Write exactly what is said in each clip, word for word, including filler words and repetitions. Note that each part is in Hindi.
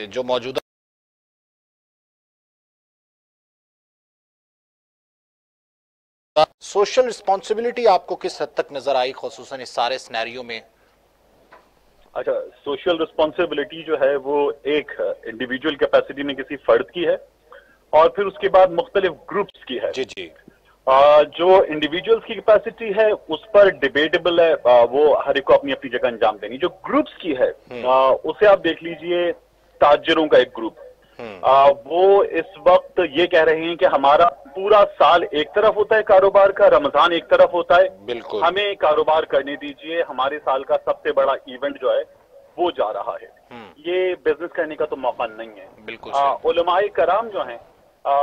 जो मौजूदा सोशल रिस्पॉन्सिबिलिटी आपको किस हद तक नजर आई, खुसूसन इस सारे सिनेरियो में? अच्छा, सोशल रिस्पॉन्सिबिलिटी जो है वो एक इंडिविजुअल कैपेसिटी में किसी फर्द की है और फिर उसके बाद मुख्तलिफ ग्रुप्स की है। जी जी आ, जो इंडिविजुअल्स की कैपेसिटी है उस पर डिबेटेबल है, आ, वो हर एक को अपनी अपनी जगह अंजाम देनी। जो ग्रुप्स की है आ, उसे आप देख लीजिए, ताजरों का एक ग्रुप आ, वो इस वक्त ये कह रहे हैं कि हमारा पूरा साल एक तरफ होता है कारोबार का, रमजान एक तरफ होता है, बिल्कुल हमें कारोबार करने दीजिए, हमारे साल का सबसे बड़ा इवेंट जो है वो जा रहा है, ये बिजनेस करने का तो मौका नहीं है। बिल्कुल उलमाए कराम जो हैं आ,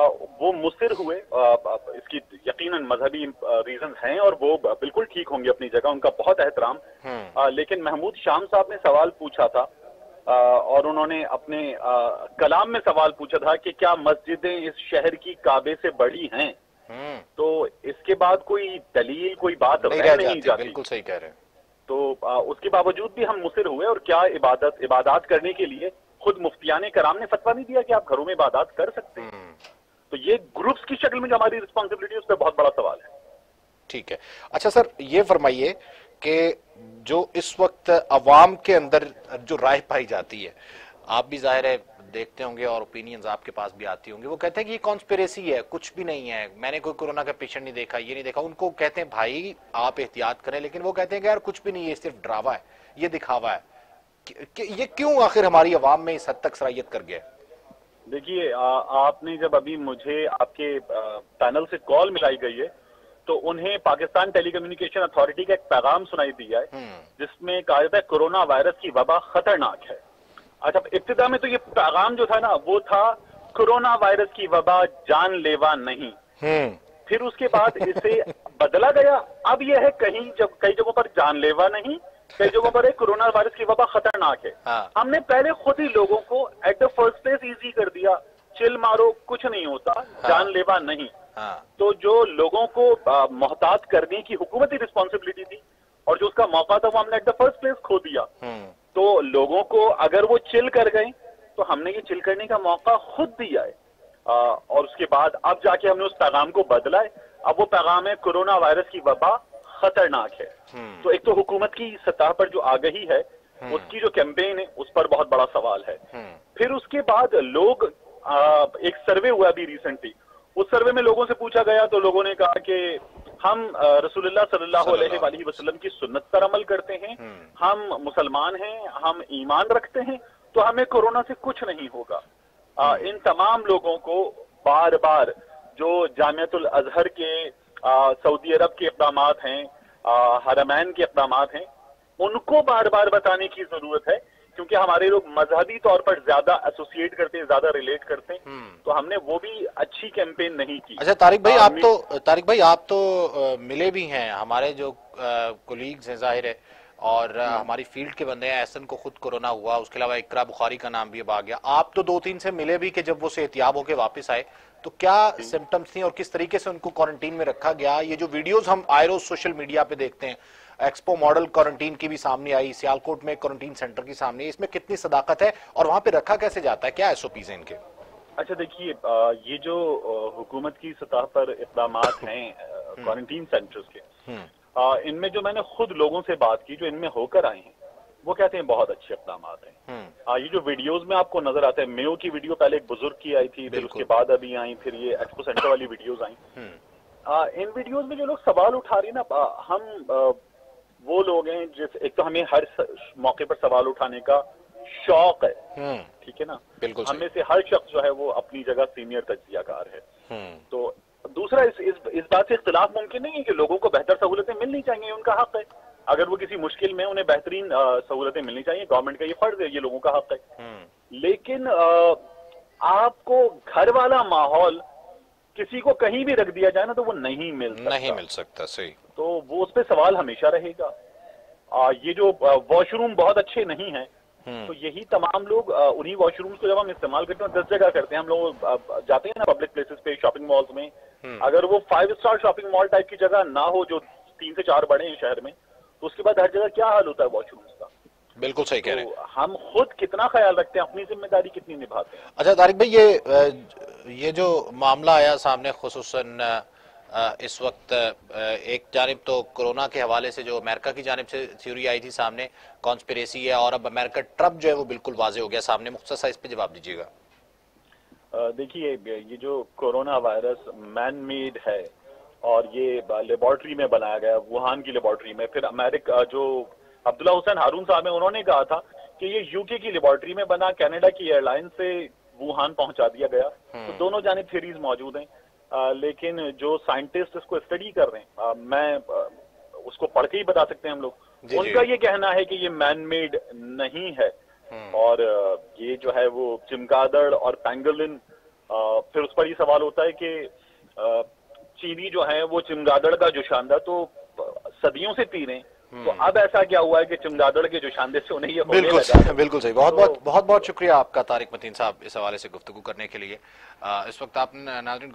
वो मुसर हुए, आ, इसकी यकीनन मजहबी रीजन हैं और वो बिल्कुल ठीक होंगे अपनी जगह, उनका बहुत एहतराम, लेकिन महमूद शाम साहब ने सवाल पूछा था आ, और उन्होंने अपने आ, कलाम में सवाल पूछा था कि क्या मस्जिदें इस शहर की काबे से बड़ी हैं? तो इसके बाद कोई दलील कोई बात नहीं रह नहीं जाती। बिल्कुल सही कह रहे हैं। तो आ, उसके बावजूद भी हम मुसर हुए और क्या इबादत इबादत करने के लिए खुद मुफ्तियाने कराम ने फतवा नहीं दिया कि आप घरों में इबादत कर सकते हैं। तो ये ग्रुप्स की शक्ल में जो हमारी रिस्पॉन्सिबिलिटी उस पर बहुत बड़ा सवाल है। ठीक है, अच्छा सर ये फरमाइए कि जो इस वक्त अवाम के अंदर जो राय पाई जाती है, आप भी जाहिर है देखते होंगे और ओपिनियंस आपके पास भी आती होंगी, वो कहते हैं कि ये कॉन्स्पिरेसी है, कुछ भी नहीं है, मैंने कोई कोरोना का पेशेंट नहीं देखा, ये नहीं देखा। उनको कहते हैं भाई आप एहतियात करें, लेकिन वो कहते हैं कि यार कुछ भी नहीं है, सिर्फ ड्रावा है, ये दिखावा है। कि, ये क्यों आखिर हमारी अवाम में इस हद तक सराहियत कर गया? देखिए आपने जब अभी मुझे आपके पैनल से कॉल मिलाई गई है तो उन्हें पाकिस्तान टेलीकम्युनिकेशन अथॉरिटी का एक पैगाम सुनाई दिया है जिसमें कहा जाता है कोरोना वायरस की वबा खतरनाक है। अच्छा, इब्तिदा में तो ये पैगाम जो था ना वो था कोरोना वायरस की वबा जानलेवा नहीं, फिर उसके बाद इसे बदला गया, अब यह है कहीं जब कई जगहों पर जानलेवा नहीं, कई जगहों पर कोरोना वायरस की वबा खतरनाक है। हाँ। हमने पहले खुद ही लोगों को at the first place easy कर दिया, चिल मारो कुछ नहीं होता, जानलेवा नहीं। हाँ। तो जो लोगों को आ, मोहतात करने की हुकूमती रिस्पॉन्सिबिलिटी थी और जो उसका मौका था वो हमने एट द फर्स्ट प्लेस खो दिया। तो लोगों को अगर वो चिल कर गए तो हमने ये चिल करने का मौका खुद दिया है आ, और उसके बाद अब जाके हमने उस पैगाम को बदला है। अब वो पैगाम है कोरोना वायरस की वबा खतरनाक है। तो एक तो हुकूमत की सतह पर जो आगही है उसकी जो कैंपेन है उस पर बहुत बड़ा सवाल है। फिर उसके बाद लोग आ, एक सर्वे हुआ अभी रिसेंटली, उस सर्वे में लोगों से पूछा गया तो लोगों ने कहा कि हम रसूलुल्लाह सल्लल्लाहु अलैहि वसल्लम की सुन्नत पर अमल करते हैं, हम मुसलमान हैं, हम ईमान रखते हैं, तो हमें कोरोना से कुछ नहीं होगा। आ, इन तमाम लोगों को बार बार जो जामियातुल अजहर के आ, सऊदी अरब के इक़दामात हैं, हरमैन के इक़दामात हैं, उनको बार बार बताने की जरूरत है क्योंकि हमारे लोग मजहबी तौर पर ज्यादा एसोसिएट करते हैं, ज्यादा रिलेट करते हैं, तो हमने वो भी अच्छी कैंपेन नहीं की। अच्छा तारिक भाई, आप तो तारिक भाई आप तो मिले भी हैं, हमारे जो कोलीग्स हैं जाहिर है और हमारी फील्ड के बंदे हैं, एहसन को खुद कोरोना हुआ, उसके अलावा इकरा बुखारी का नाम भी अब आ गया, आप तो दो तीन से मिले भी कि जब वो सेहतियाब होके वापस आए तो क्या सिम्टम्स थी और किस तरीके से उनको क्वारंटीन में रखा गया? ये जो वीडियोस हम आए रोज सोशल मीडिया पे देखते हैं, एक्सपो मॉडल क्वारंटीन की भी सामने आई, सियालकोट में क्वारंटीन सेंटर की सामने, इसमें कितनी सदाकत है और वहाँ पे रखा कैसे जाता है, क्या एसओपीज हैं इनके? अच्छा देखिए, ये जो हुकूमत की सतह पर इक़दामात हैं क्वारंटीन सेंटर्स के, इनमें जो मैंने खुद लोगों से बात की जो इनमें होकर आए हैं वो कहते हैं बहुत अच्छे इक़दामात हैं। ये जो वीडियोस में आपको नजर आते हैं, मेयो की वीडियो पहले एक बुजुर्ग की आई थी, फिर उसके बाद अभी आई, फिर ये एक्सपो सेंटर वाली वीडियोस आई, आ, इन वीडियोस में जो लोग सवाल उठा रहे हैं ना, हम आ, वो लोग हैं जिस एक तो हमें हर मौके पर सवाल उठाने का शौक है, ठीक है ना, हमें से हर शख्स जो है वो अपनी जगह सीनियर तजियाकार है। तो दूसरा इस इस, इस बात से इख्तिलाफ मुमकिन नहीं है कि लोगों को बेहतर सहूलतें मिलनी चाहिए, उनका हक है, अगर वो किसी मुश्किल में उन्हें बेहतरीन सहूलतें मिलनी चाहिए, गवर्नमेंट का ये फर्ज है, ये लोगों का हक है। लेकिन आ, आपको घर वाला माहौल किसी को कहीं भी रख दिया जाए ना तो वो नहीं मिल सकता, नहीं मिल सकता सही, तो वो उस पर सवाल हमेशा रहेगा। आ, ये जो वॉशरूम बहुत अच्छे नहीं है तो यही तमाम लोग उन्हीं वॉशरूम्स को जब हम इस्तेमाल करते हैं दस जगह करते हैं, हम लोग जाते हैं ना पब्लिक प्लेसेस पे, शॉपिंग मॉल्स में, अगर वो five star shopping mall type की जगह ना हो जो तीन से चार बड़े हैं शहर में, तो उसके बाद हर जगह क्या हाल होता है वॉशरूम्स का, बिल्कुल सही कह रहे हैं। हम खुद कितना ख्याल रखते हैं, अपनी जिम्मेदारी कितनी निभाते हैं। अच्छा तारिक भाई, ये ये जो मामला आया सामने, खुसूसन इस वक्त एक जानिब तो कोरोना के हवाले से जो अमेरिका की जानिब से थ्योरी आई थी सामने, कॉन्स्पिरेसी है, और अब अमेरिका ट्रम्प जो है वो बिल्कुल वाजे हो गया सामने। मुख्तसर इस पर जवाब दीजिएगा। देखिए, ये जो कोरोना वायरस मैन मेड है और ये लेबॉर्ट्री में बनाया गया, वुहान की लेबॉर्ट्री में। फिर अमेरिका, जो अब्दुल लाह हुसैन हारून साहब हैं, उन्होंने कहा था कि ये यूके की लेबॉर्ट्री में बना, कनाडा की एयरलाइन से वुहान पहुंचा दिया गया। तो दोनों जानिब थ्योरीज मौजूद हैं, आ, लेकिन जो साइंटिस्ट इसको स्टडी कर रहे हैं, आ, मैं आ, उसको पढ़ के ही बता सकते हैं हम लोग। उनका ये कहना है कि ये मैनमेड नहीं है, और ये जो है वो चिमगादड़ और पेंगोलिन। फिर उस पर ये सवाल होता है कि चीनी जो है वो चिमगादड़ का जोशानदा तो सदियों से पी रहे हैं, तो अब ऐसा क्या हुआ है कि चिमगादड़ के जोशानदे से उन्हें ये होने लगा। बिल्कुल सही। बहुत तो, बहुत बहुत बहुत शुक्रिया आपका तारिक मतीन साहब इस हवाले से गुफ्तगू करने के लिए। आ, इस वक्त आपने नाज़रीन